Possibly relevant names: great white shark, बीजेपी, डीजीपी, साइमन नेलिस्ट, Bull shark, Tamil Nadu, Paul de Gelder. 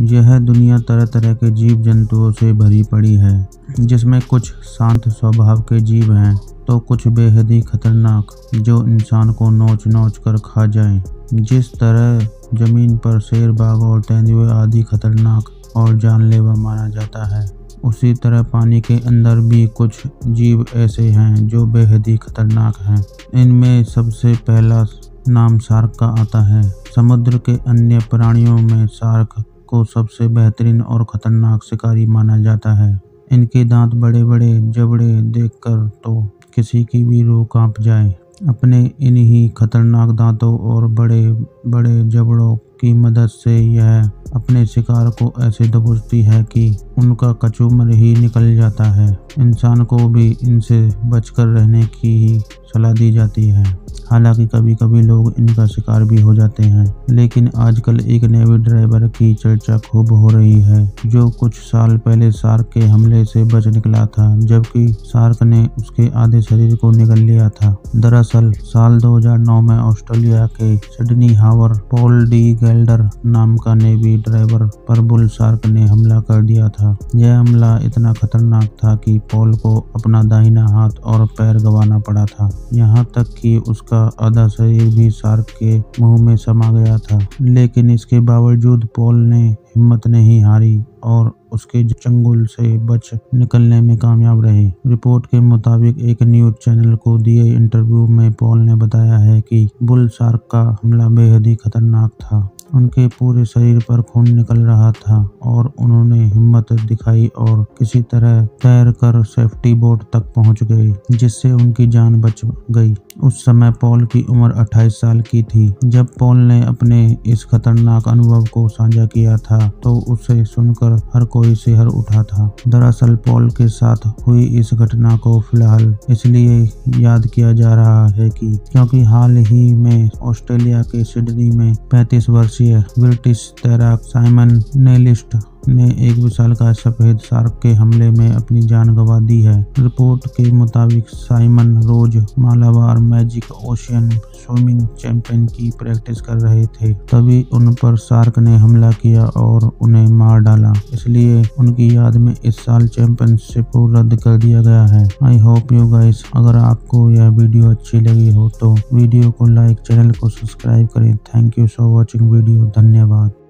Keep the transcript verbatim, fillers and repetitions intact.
यह दुनिया तरह तरह के जीव जंतुओं से भरी पड़ी है, जिसमें कुछ शांत स्वभाव के जीव हैं तो कुछ बेहद ही खतरनाक जो इंसान को नोच नोच कर खा जाए। जिस तरह जमीन पर शेर, बाघ और तेंदुए आदि खतरनाक और जानलेवा माना जाता है, उसी तरह पानी के अंदर भी कुछ जीव ऐसे हैं जो बेहद ही खतरनाक हैं। इनमें सबसे पहला नाम शार्क का आता है। समुद्र के अन्य प्राणियों में शार्क को सबसे बेहतरीन और खतरनाक शिकारी माना जाता है। इनके दांत बड़े बड़े जबड़े देखकर तो किसी की भी रूह कांप जाए। अपने इन्हीं खतरनाक दांतों और बड़े बड़े जबड़ों की मदद से यह अपने शिकार को ऐसे दबोचती है कि उनका कचूमर ही निकल जाता है। इंसान को भी इनसे बचकर रहने की ही सलाह दी जाती है। हालांकि कभी कभी लोग इनका शिकार भी हो जाते हैं, लेकिन आजकल एक नेवी ड्राइवर की चर्चा खूब हो रही है जो कुछ साल पहले शार्क के हमले से बच निकला था, जबकि शार्क ने उसके आधे शरीर को निगल लिया था। दरअसल साल दो हज़ार नौ में ऑस्ट्रेलिया के Sydney Harbour Paul de Gelder नाम का नेवी ड्राइवर पर बुल शार्क ने हमला कर दिया था। यह हमला इतना खतरनाक था कि पॉल को अपना दाहिना हाथ और पैर गंवाना पड़ा था, यहाँ तक कि उसका आधा शरीर भी शार्क के मुंह में समा गया था। लेकिन इसके बावजूद पॉल ने हिम्मत नहीं हारी और उसके चंगुल से बच निकलने में कामयाब रहे। रिपोर्ट के मुताबिक एक न्यूज चैनल को दिए इंटरव्यू में पॉल ने बताया है कि बुल शार्क का हमला बेहद ही खतरनाक था। उनके पूरे शरीर पर खून निकल रहा था और उन्होंने हिम्मत दिखाई और किसी तरह तैरकर सेफ्टी बोट तक पहुंच गए, जिससे उनकी जान बच गई। उस समय पॉल की उम्र अट्ठाईस साल की थी। जब पॉल ने अपने इस खतरनाक अनुभव को साझा किया था तो उसे सुनकर हर कोई सिहर उठा था। दरअसल पॉल के साथ हुई इस घटना को फिलहाल इसलिए याद किया जा रहा है कि क्योंकि हाल ही में ऑस्ट्रेलिया के सिडनी में पैंतीस वर्षीय ब्रिटिश तैराक साइमन नेलिस्ट ने एक विशालकाय सफेद शार्क के हमले में अपनी जान गंवा दी है। रिपोर्ट के मुताबिक Simon Rose Malabar magic ocean swimming champion की प्रैक्टिस कर रहे थे, तभी उन पर शार्क ने हमला किया और उन्हें मार डाला। इसलिए उनकी याद में इस साल चैंपियनशिप को रद्द कर दिया गया है। आई होप यू गाइस, अगर आपको यह वीडियो अच्छी लगी हो तो वीडियो को लाइक, चैनल को सब्सक्राइब करें। Thank you for watching video. धन्यवाद।